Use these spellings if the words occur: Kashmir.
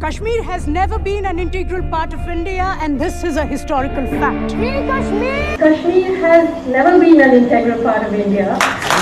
Kashmir has never been an integral part of India, and this is a historical fact. Kashmir has never been an integral part of India.